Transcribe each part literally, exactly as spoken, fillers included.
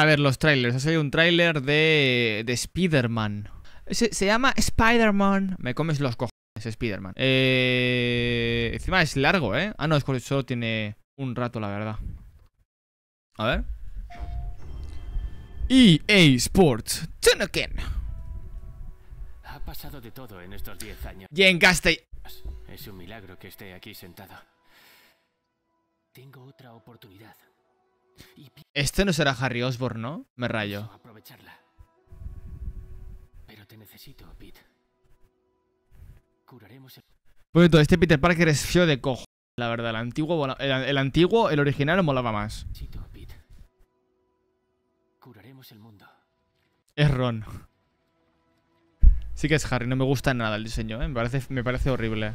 A ver, los trailers. Ha salido un tráiler de, de Spider-Man. Se, se llama Spider-Man. Me comes los cojones, Spider-Man. Eh, encima es largo, ¿eh? Ah, no, es que solo tiene un rato, la verdad. A ver. E A Sports. Chunoken. Ha pasado de todo en estos diez años. Y en Castell... Es un milagro que esté aquí sentado. Tengo otra oportunidad. Y... Este no será Harry Osborn, ¿no? Me rayo. Aprovecharla. Pero te necesito, Pete. Curaremos el... Pues todo, este Peter Parker es feo de cojo. La verdad, el antiguo, el, el antiguo, el original molaba más. Necesito, Pete. Curaremos el mundo. Es Ron. Sí que es Harry, no me gusta nada el diseño, ¿eh? Me parece, me parece horrible.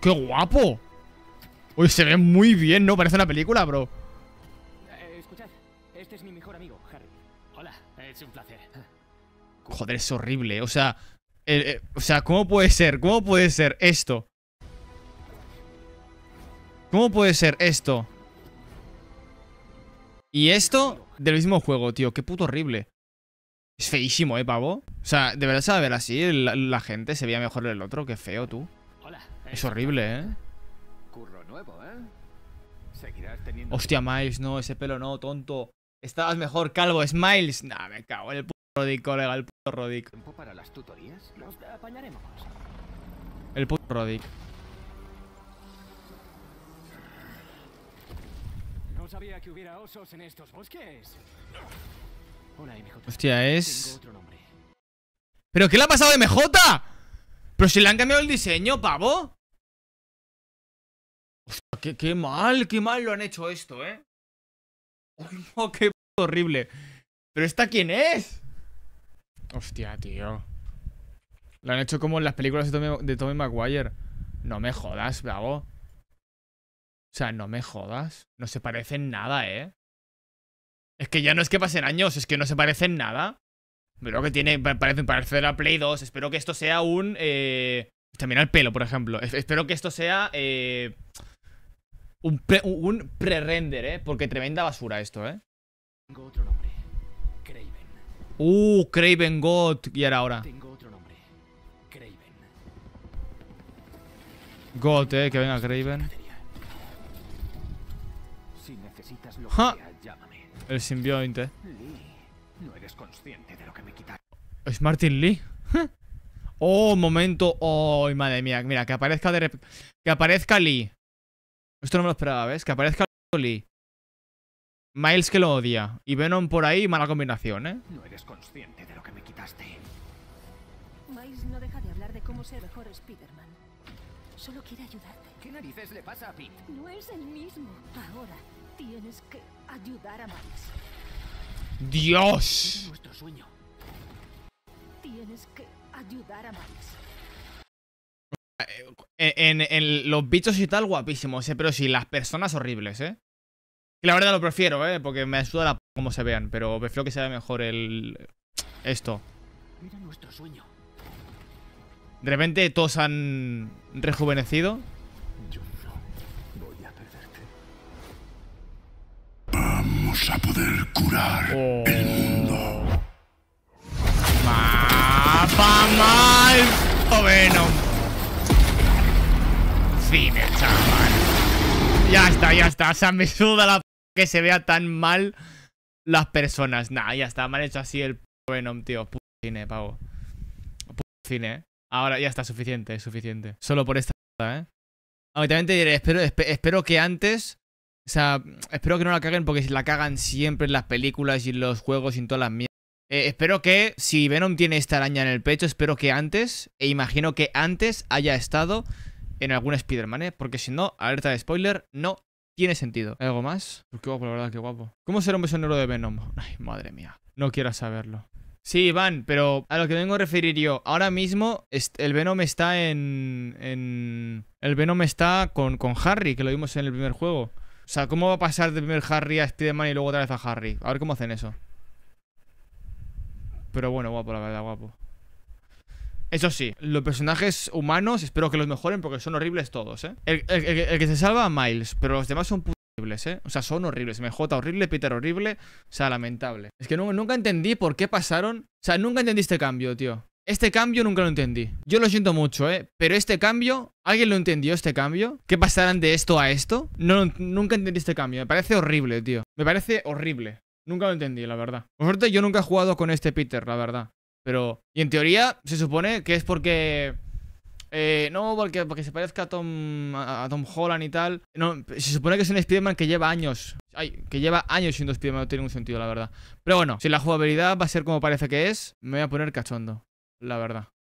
¡Qué guapo! Uy, se ve muy bien, ¿no? Parece una película, bro. Eh, escuchad, este es mi mejor amigo, Harry. Hola, es un placer. Joder, es horrible, o sea, eh, eh, o sea, ¿cómo puede ser? ¿Cómo puede ser esto? ¿Cómo puede ser esto? Y esto del mismo juego, tío, qué puto horrible. Es feísimo, ¿eh, pavo? O sea, de verdad se va a ver así, la, la gente se veía mejor el otro, qué feo, tú. Hola, es horrible, ¿eh? Curro nuevo, ¿eh? Seguirás teniendo... Hostia, Miles, no, ese pelo no, tonto. Estabas mejor calvo, es Miles. Nah, me cago en el puto Rodic, colega, el puto Rodic. ¿Tiempo para las tutorías? Nos apañaremos. El puto Rodic. No sabía que hubiera osos en estos bosques. Hola, M J. Hostia, es... ¿Pero qué le ha pasado a M J? ¿Pero si le han cambiado el diseño, pavo? Hostia, qué, qué mal, qué mal lo han hecho esto, ¿eh? Uy, no, qué horrible. ¿Pero esta quién es? Hostia, tío. Lo han hecho como en las películas de Tommy, de Tommy Maguire. No me jodas, bravo. O sea, no me jodas. No se parecen nada, ¿eh? Es que ya no es que pasen años, es que no se parecen nada. Pero que tiene, parece, parece la Play dos. Espero que esto sea un... Eh, también al pelo, por ejemplo. Es, espero que esto sea eh, un pre, un pre-render, ¿eh? Porque tremenda basura esto, ¿eh? Tengo otro nombre. Kraven. Uh, Kraven God. Y ahora, ahora. Tengo otro nombre. Kraven. God, ¿eh? Que venga Kraven. Si necesitas lo ja. Que llámame. El simbionte. No eres consciente de lo que me quita. Es Martin Li. Oh, momento. Oh, madre mía. Mira, que aparezca de rep... Que aparezca Lee. Esto no me lo esperaba, ¿ves? Que aparezca Lee. Miles que lo odia. Y Venom por ahí, mala combinación, ¿eh? No eres consciente de lo que me quitaste. Miles no deja de hablar de cómo ser mejor Spider-Man. Solo quiere ayudarte. ¿Qué narices le pasa a Pete? No es el mismo. Ahora tienes que ayudar a Miles. ¡Dios! Nuestro sueño. Tienes que ayudar a Miles. En, en, en los bichos y tal, guapísimos, ¿eh? Pero sí, las personas horribles, ¿eh? Que la verdad lo prefiero, ¿eh? Porque me ayuda la p*** como se vean. Pero prefiero que sea mejor el... Esto. Mira nuestro sueño. De repente todos han rejuvenecido. Yo no voy a perderte. Vamos a poder curar oh. el mundo. ¡Mapa mal! ¡O Venom! Cine, chaval. Ya está, ya está. O sea, me suda la p que se vea tan mal las personas. Nah, ya está. Me han hecho así el p Venom, tío. P cine, pavo. P cine. Ahora ya está, suficiente, es suficiente. Solo por esta mierda, ¿eh? A mí también te diré, espero, espe espero que antes... O sea, espero que no la caguen porque la cagan siempre en las películas y en los juegos y en todas las mierdas. Eh, espero que, si Venom tiene esta araña en el pecho, espero que antes, e imagino que antes haya estado en algún Spider-Man, ¿eh? Porque si no, alerta de spoiler, no tiene sentido. ¿Hay algo más? Qué guapo, la verdad, qué guapo. ¿Cómo será un beso negro de Venom? Ay, madre mía. No quiero saberlo. Sí, Iván, pero a lo que vengo a referir yo, ahora mismo el Venom está en... en el Venom está con, con Harry, que lo vimos en el primer juego. O sea, ¿cómo va a pasar del primer Harry a Spider-Man y luego otra vez a Harry? A ver cómo hacen eso. Pero bueno, guapo, la verdad, guapo. Eso sí, los personajes humanos espero que los mejoren porque son horribles todos, ¿eh? El, el, el, el que se salva a Miles, pero los demás son putos horribles, ¿eh? O sea, son horribles. M J horrible, Peter horrible. O sea, lamentable. Es que no, nunca entendí por qué pasaron. O sea, nunca entendí este cambio, tío. Este cambio nunca lo entendí. Yo lo siento mucho, ¿eh? Pero este cambio... ¿Alguien lo entendió este cambio? ¿Qué pasaran de esto a esto? No, nunca entendí este cambio. Me parece horrible, tío. Me parece horrible. Nunca lo entendí, la verdad. Por suerte, yo nunca he jugado con este Peter, la verdad. Pero... Y en teoría, se supone que es porque... Eh, no, porque, porque se parezca a Tom, a, a Tom Holland y tal. No, se supone que es un Spider-Man que lleva años. Ay, que lleva años siendo Spider-Man. No tiene ningún sentido, la verdad. Pero bueno, si la jugabilidad va a ser como parece que es, me voy a poner cachondo, la verdad.